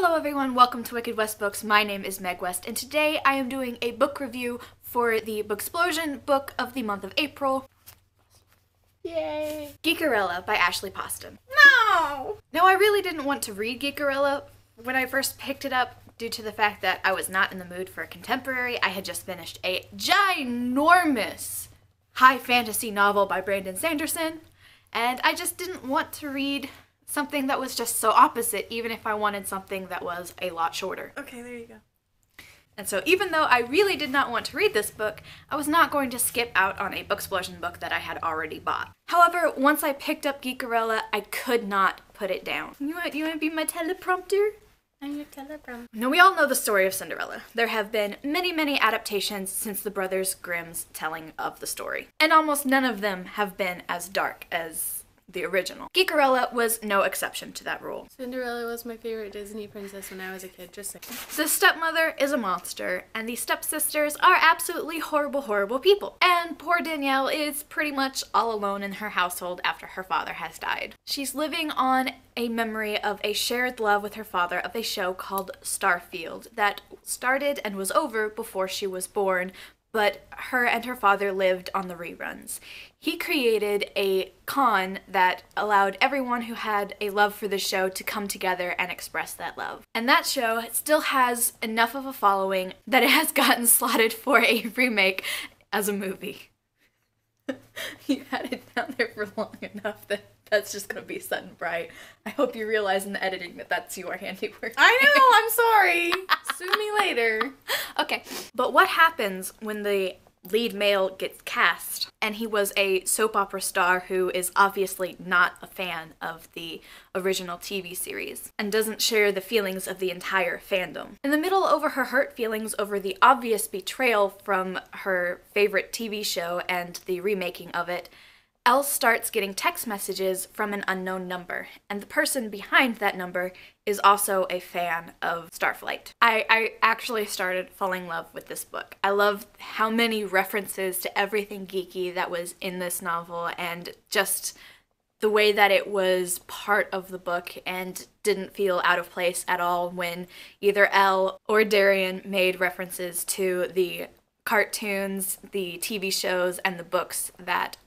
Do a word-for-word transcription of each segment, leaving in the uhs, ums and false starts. Hello everyone, welcome to Wicked West Books. My name is Meg West, and today I am doing a book review for the Booksplosion book of the month of April. Yay! Geekerella by Ashley Poston. No! Now, I really didn't want to read Geekerella when I first picked it up due to the fact that I was not in the mood for a contemporary. I had just finished a ginormous high fantasy novel by Brandon Sanderson, and I just didn't want to read something that was just so opposite, even if I wanted something that was a lot shorter. Okay, there you go. And so even though I really did not want to read this book, I was not going to skip out on a Booksplosion book that I had already bought. However, once I picked up Geekerella, I could not put it down. You want, you want to be my teleprompter? I'm your teleprompter. Now, we all know the story of Cinderella. There have been many, many adaptations since the Brothers Grimm's telling of the story, and almost none of them have been as dark as the original. Geekerella was no exception to that rule. Cinderella was my favorite Disney princess when I was a kid, just saying. The stepmother is a monster, and the stepsisters are absolutely horrible, horrible people. And poor Danielle is pretty much all alone in her household after her father has died. She's living on a memory of a shared love with her father of a show called Starfield that started and was over before she was born, but her and her father lived on the reruns. He created a con that allowed everyone who had a love for the show to come together and express that love. And that show still has enough of a following that it has gotten slotted for a remake as a movie. You had it down there for long enough that that's just gonna be sudden bright. I hope you realize in the editing that that's your handiwork. I know, I'm sorry. Sue me later. Okay, but what happens when the lead male gets cast, and he was a soap opera star who is obviously not a fan of the original T V series and doesn't share the feelings of the entire fandom? In the middle over her hurt feelings over the obvious betrayal from her favorite T V show and the remaking of it, Elle starts getting text messages from an unknown number, and the person behind that number is also a fan of Starflight. I, I actually started falling in love with this book. I love how many references to everything geeky that was in this novel, and just the way that it was part of the book and didn't feel out of place at all when either Elle or Darian made references to the cartoons, the T V shows, and the books that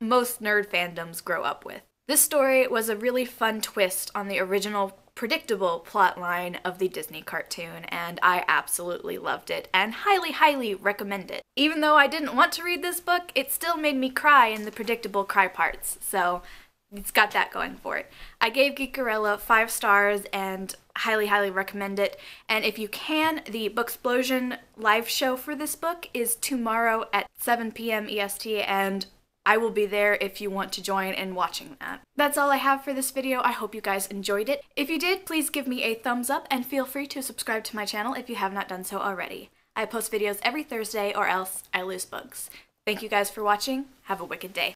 most nerd fandoms grow up with. This story was a really fun twist on the original predictable plotline of the Disney cartoon, and I absolutely loved it and highly, highly recommend it. Even though I didn't want to read this book, it still made me cry in the predictable cry parts, so it's got that going for it. I gave Geekerella five stars and highly, highly recommend it. And if you can, the Booksplosion live show for this book is tomorrow at seven p m E S T, and I will be there if you want to join in watching that. That's all I have for this video. I hope you guys enjoyed it. If you did, please give me a thumbs up and feel free to subscribe to my channel if you have not done so already. I post videos every Thursday or else I lose bugs. Thank you guys for watching. Have a wicked day.